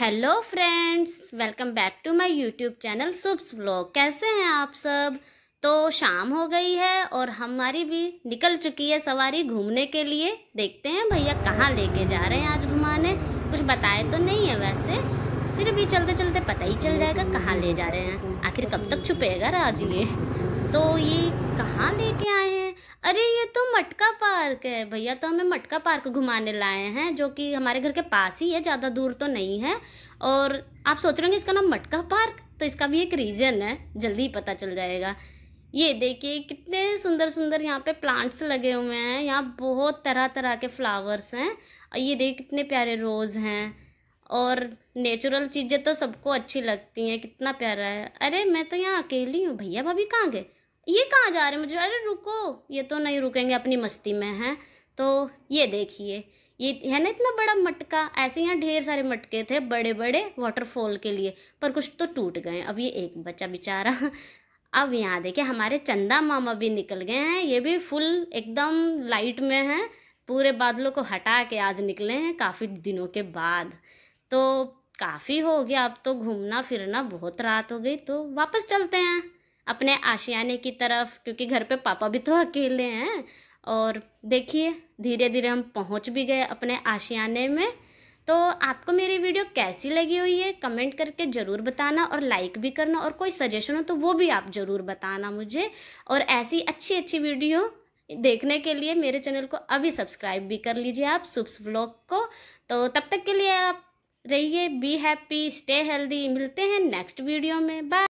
Hello friends, welcome back to my YouTube channel शुब्स vlog. कैसे हैं आप सब? तो शाम हो गई है और हमारी भी निकल चुकी है सवारी घूमने के लिए। देखते हैं भैया कहाँ लेके जा रहे हैं आज घुमाने। कुछ बताए तो नहीं है वैसे, फिर भी चलते चलते पता ही चल जाएगा कहाँ ले जा रहे हैं। आखिर कब तक छुपेगा राज ये। तो ये कहाँ लेके आए हैं? अरे ये तो मटका पार्क है। भैया तो हमें मटका पार्क घुमाने लाए हैं, जो कि हमारे घर के पास ही है, ज़्यादा दूर तो नहीं है। और आप सोच रहे होंगे इसका नाम मटका पार्क, तो इसका भी एक रीज़न है, जल्दी ही पता चल जाएगा। ये देखिए कितने सुंदर सुंदर यहाँ पे प्लांट्स लगे हुए हैं। यहाँ बहुत तरह तरह के फ्लावर्स हैं। और ये देखिए कितने प्यारे रोज़ हैं। और नेचुरल चीज़ें तो सबको अच्छी लगती हैं। कितना प्यारा है। अरे मैं तो यहाँ अकेली हूँ। भैया भाभी कहाँ गए? ये कहाँ जा रहे हैं? मुझे अरे रुको, ये तो नहीं रुकेंगे, अपनी मस्ती में हैं। तो ये देखिए, ये है ना इतना बड़ा मटका। ऐसे यहाँ ढेर सारे मटके थे बड़े बड़े वाटरफॉल के लिए, पर कुछ तो टूट गए। अब ये एक बच्चा बेचारा। अब यहाँ देखिए हमारे चंदा मामा भी निकल गए हैं। ये भी फुल एकदम लाइट में हैं, पूरे बादलों को हटा के आज निकले हैं काफ़ी दिनों के बाद। तो काफ़ी हो गया अब तो घूमना फिरना, बहुत रात हो गई। तो वापस चलते हैं अपने आशियाने की तरफ, क्योंकि घर पे पापा भी तो अकेले हैं। और देखिए धीरे धीरे हम पहुंच भी गए अपने आशियाने में। तो आपको मेरी वीडियो कैसी लगी हुई है कमेंट करके ज़रूर बताना, और लाइक भी करना। और कोई सजेशन हो तो वो भी आप ज़रूर बताना मुझे। और ऐसी अच्छी अच्छी वीडियो देखने के लिए मेरे चैनल को अभी सब्सक्राइब भी कर लीजिए आप, शुब्स व्लॉग को। तो तब तक के लिए आप रहिए, बी हैप्पी, स्टे हेल्दी। मिलते हैं नेक्स्ट वीडियो में। बाय।